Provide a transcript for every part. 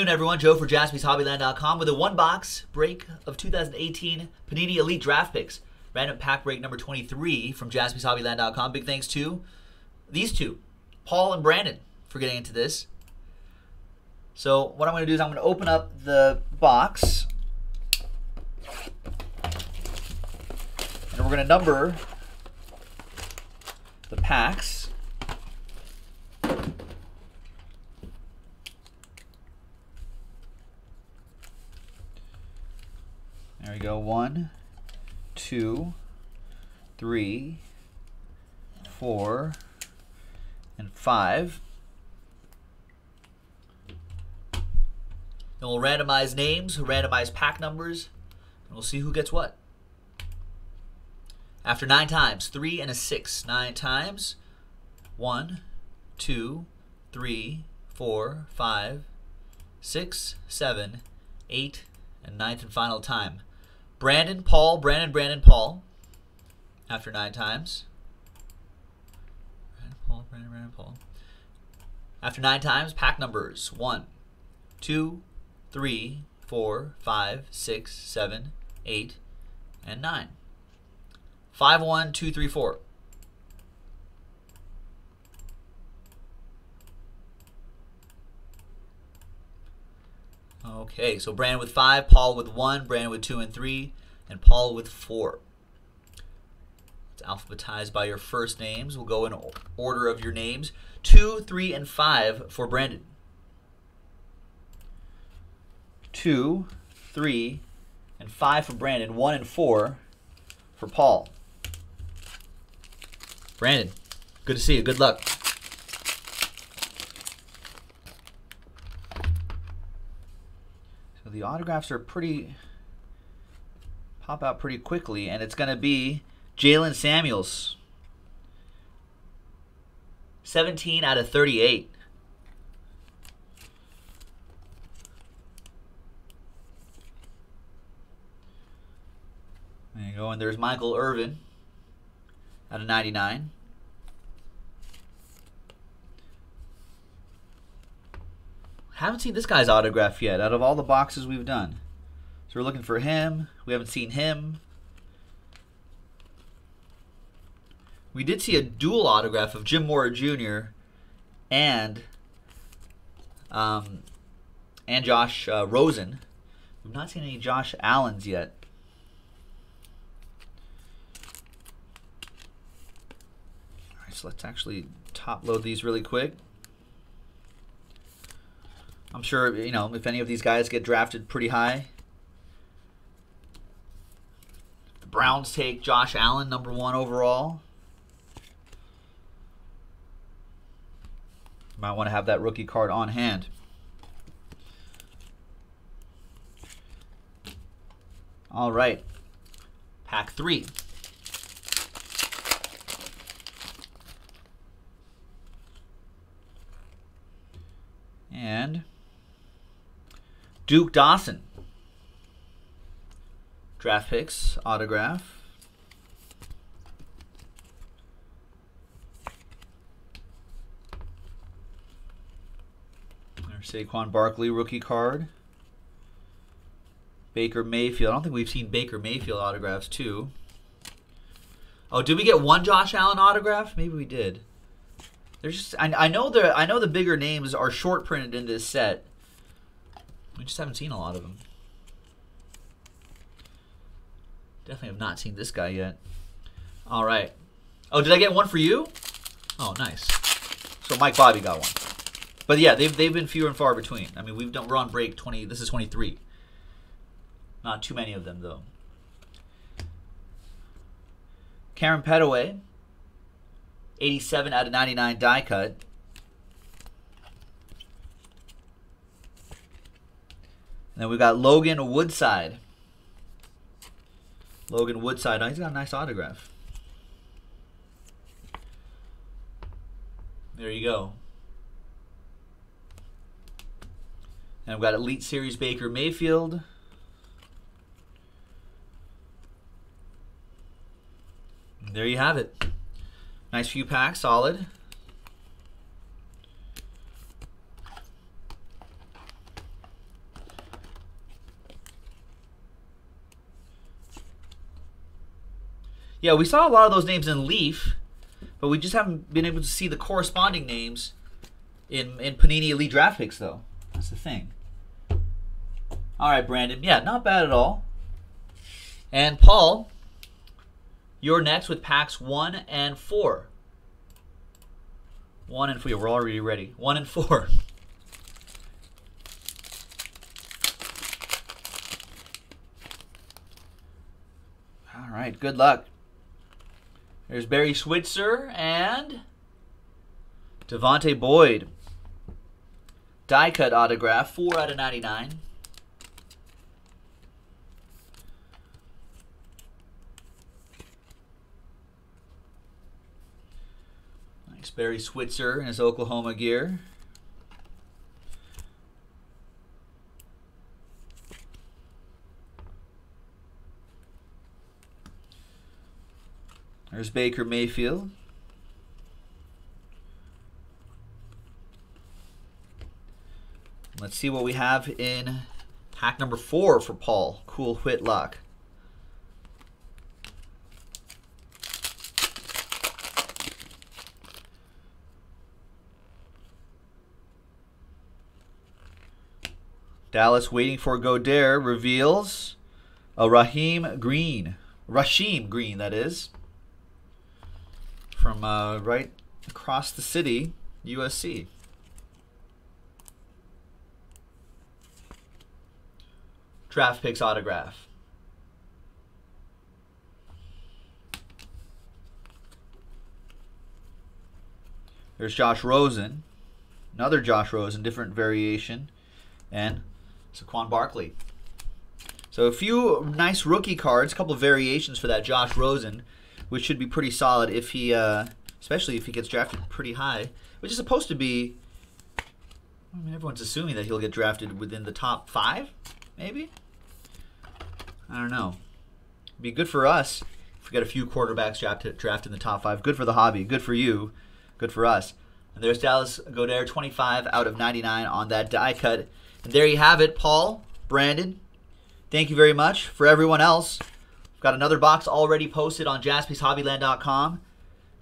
Good afternoon, everyone. Joe for JaspysHobbyland.com with a one-box break of 2018 Panini Elite Draft Picks. Random pack break number 23 from JaspysHobbyland.com. Big thanks to these two, Paul and Brandon, for getting into this. So what I'm going to do is I'm going to open up the box. And we're going to number the packs. There we go. 1, 2, 3, 4, and 5. Then we'll randomize names, randomize pack numbers, and we'll see who gets what. After 9 times, 3 and a 6. 9 times. 1, 2, 3, 4, 5, 6, 7, 8, and 9th and final time. Brandon, Paul, Brandon, Brandon, Paul. After 9 times. Brandon, Paul, Brandon, Brandon, Paul. After 9 times, pack numbers. 1, 2, 3, 4, 5, 6, 7, 8, and 9. 5, 1, 2, 3, 4. Okay, so Brandon with 5, Paul with 1, Brandon with 2 and 3, and Paul with 4. It's alphabetized by your first names. We'll go in order of your names. 2, 3, and 5 for Brandon. 2, 3, and 5 for Brandon. 1 and 4 for Paul. Brandon, good to see you. Good luck. The autographs are pop out pretty quickly, and it's going to be Jalen Samuels. 17 out of 38. There you go, and there's Michael Irvin out of 99. Haven't seen this guy's autograph yet out of all the boxes we've done. So we're looking for him. We haven't seen him. We did see a dual autograph of Jim Mora Jr. and Josh Rosen. We've not seen any Josh Allens yet. All right, so let's actually top load these really quick. I'm sure, you know, if any of these guys get drafted pretty high. The Browns take Josh Allen, number 1 overall. You might want to have that rookie card on hand. All right. Pack 3. And Duke Dawson, draft picks, autograph. There's Saquon Barkley, rookie card. Baker Mayfield. I don't think we've seen Baker Mayfield autographs too. Oh, did we get one Josh Allen autograph? Maybe we did. There's just I know the bigger names are short printed in this set. We just haven't seen a lot of them. Definitely have not seen this guy yet. All right. Oh, did I get one for you? Oh, nice. So Mike Bobby got one. But yeah, they've been few and far between. I mean, we're on break 20. This is 23. Not too many of them though. Karen Pettaway, 87 out of 99 die cut. Then we've got Logan Woodside. Logan Woodside. Oh, he's got a nice autograph. There you go. And we've got Elite Series Baker Mayfield. And there you have it. Nice few packs. Solid. Yeah, we saw a lot of those names in Leaf, but we just haven't been able to see the corresponding names in Panini Elite Draft Picks, though. That's the thing. All right, Brandon. Yeah, not bad at all. And Paul, you're next with packs 1 and 4. 1 and 4. We're already ready. 1 and 4. All right, good luck. There's Barry Switzer and Devontae Boyd. Die cut autograph, 4/99. Nice Barry Switzer in his Oklahoma gear. There's Baker Mayfield. Let's see what we have in pack number 4 for Paul. Cool Whitlock. Dallas waiting for Goedert reveals a Raheem Green. Rasheem Green, that is. From right across the city, USC. Draft Picks autograph. There's Josh Rosen. Another Josh Rosen, different variation. And Saquon Barkley. So a few nice rookie cards, a couple of variations for that Josh Rosen, which should be pretty solid if he, especially if he gets drafted pretty high, which is supposed to be, I mean, everyone's assuming that he'll get drafted within the top 5, maybe? I don't know. It'd be good for us if we got a few quarterbacks drafted in the top 5. Good for the hobby. Good for you. Good for us. And there's Dallas Goedert, 25/99 on that die cut. And there you have it, Paul, Brandon. Thank you very much. For everyone else, got another box already posted on JaspysHobbyland.com.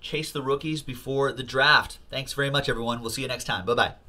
Chase the rookies before the draft. Thanks very much, everyone. We'll see you next time. Bye-bye.